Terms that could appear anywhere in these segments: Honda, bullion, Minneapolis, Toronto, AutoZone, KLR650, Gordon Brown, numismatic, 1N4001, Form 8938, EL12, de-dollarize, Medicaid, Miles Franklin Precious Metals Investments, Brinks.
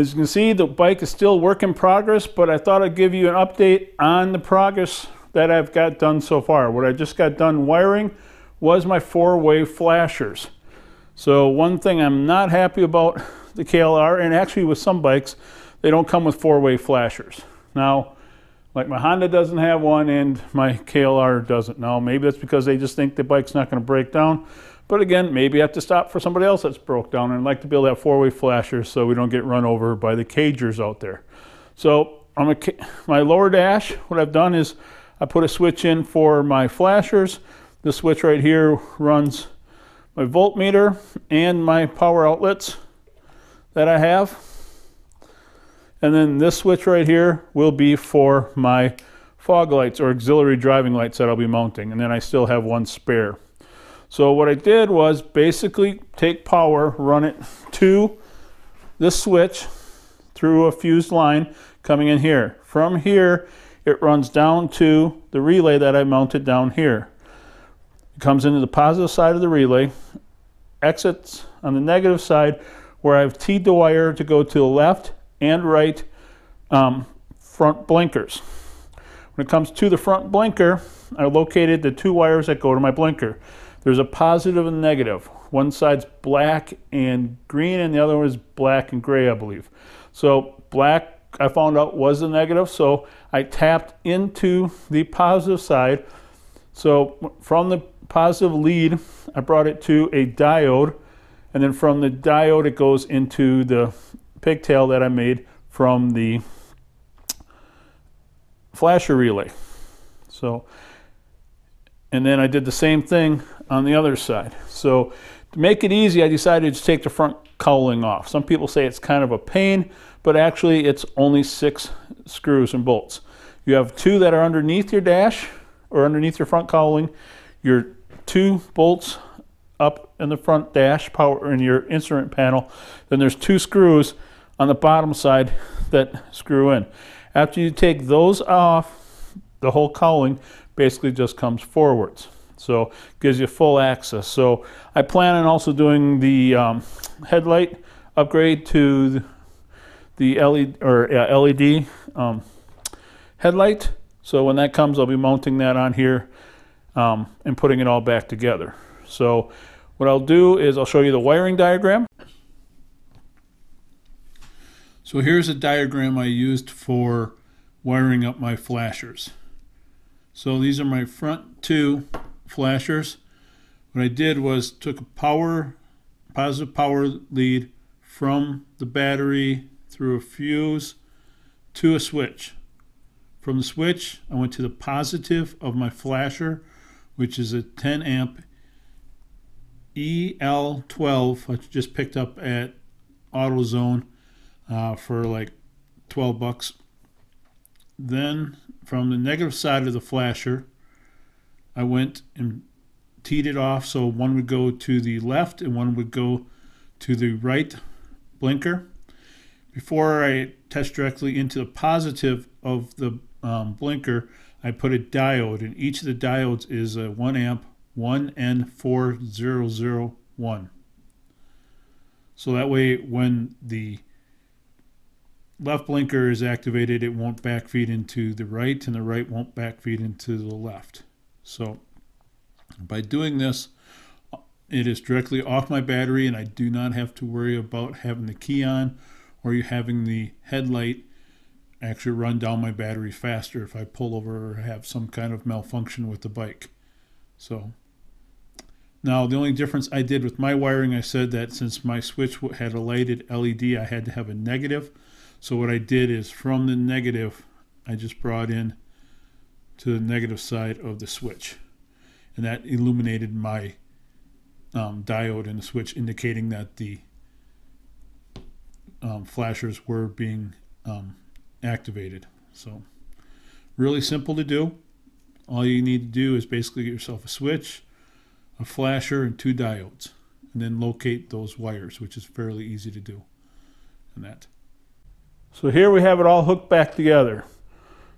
As you can see, the bike is still work in progress, but I thought I'd give you an update on the progress that I've got done so far. What I just got done wiring was my four-way flashers. So one thing I'm not happy about the KLR, and actually with some bikes, they don't come with four-way flashers. Now, like my Honda doesn't have one and my KLR doesn't. Now, maybe that's because they just think the bike's not going to break down. But again, maybe I have to stop for somebody else that's broke down, and I'd like to be able to have four-way flashers so we don't get run over by the cagers out there. So on my lower dash, what I've done is I put a switch in for my flashers. This switch right here runs my voltmeter and my power outlets that I have. And then this switch right here will be for my fog lights or auxiliary driving lights that I'll be mounting. And then I still have one spare. So what I did was basically take power, run it to this switch through a fused line coming in here. From here, it runs down to the relay that I mounted down here. It comes into the positive side of the relay, exits on the negative side where I've teed the wire to go to the left and right front blinkers. When it comes to the front blinker, I located the two wires that go to my blinker. There's a positive and negative. One side's black and green, and the other one is black and gray, I believe. So black, I found out, was the negative, so I tapped into the positive side. So from the positive lead, I brought it to a diode, and then from the diode, it goes into the pigtail that I made from the flasher relay. So, and then I did the same thing on the other side. So to make it easy, I decided to take the front cowling off. Some people say it's kind of a pain, but actually it's only 6 screws and bolts. You have 2 that are underneath your dash or underneath your front cowling, your 2 bolts up in the front dash power in your instrument panel. Then there's 2 screws on the bottom side that screw in. After you take those off, the whole cowling basically just comes forwards. So gives you full access. So I plan on also doing the headlight upgrade to the LED headlight. So when that comes, I'll be mounting that on here and putting it all back together. So what I'll do is I'll show you the wiring diagram. So here's a diagram I used for wiring up my flashers. So these are my front 2 flashers. What I did was took a positive power lead from the battery through a fuse to a switch. From the switch, I went to the positive of my flasher, which is a 10 amp EL12 I just picked up at AutoZone for like 12 bucks. Then from the negative side of the flasher, I went and teed it off so one would go to the left and one would go to the right blinker. Before I touched directly into the positive of the blinker, I put a diode, and each of the diodes is a 1 amp 1N4001. So that way when the left blinker is activated, it won't backfeed into the right, and the right won't backfeed into the left. So by doing this, it is directly off my battery, and I do not have to worry about having the key on or you having the headlight actually run down my battery faster if I pull over or have some kind of malfunction with the bike. So now the only difference I did with my wiring, I said that since my switch had a lighted LED, I had to have a negative. So what I did is from the negative, I just brought in to the negative side of the switch, and that illuminated my diode in the switch, indicating that the flashers were being activated. So really simple to do. All you need to do is basically get yourself a switch, a flasher, and 2 diodes, and then locate those wires, which is fairly easy to do. And that. So here we have it all hooked back together.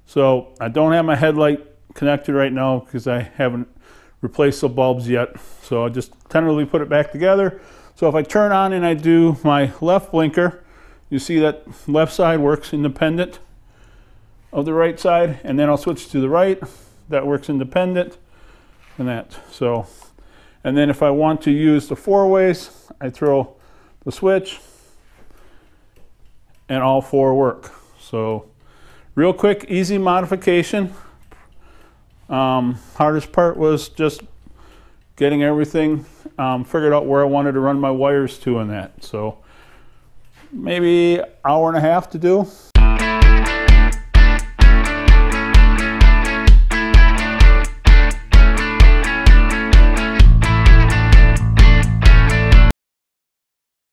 So I don't have my headlight connected right now because I haven't replaced the bulbs yet. So I just tentatively put it back together. So if I turn on and I do my left blinker, You see that left side works independent of the right side, and then I'll switch to the right. That works independent and that. So, and then if I want to use the four ways, I throw the switch and all four work. So real quick, easy modification. Hardest part was just getting everything figured out where I wanted to run my wires to and that. So maybe an hour and a half to do.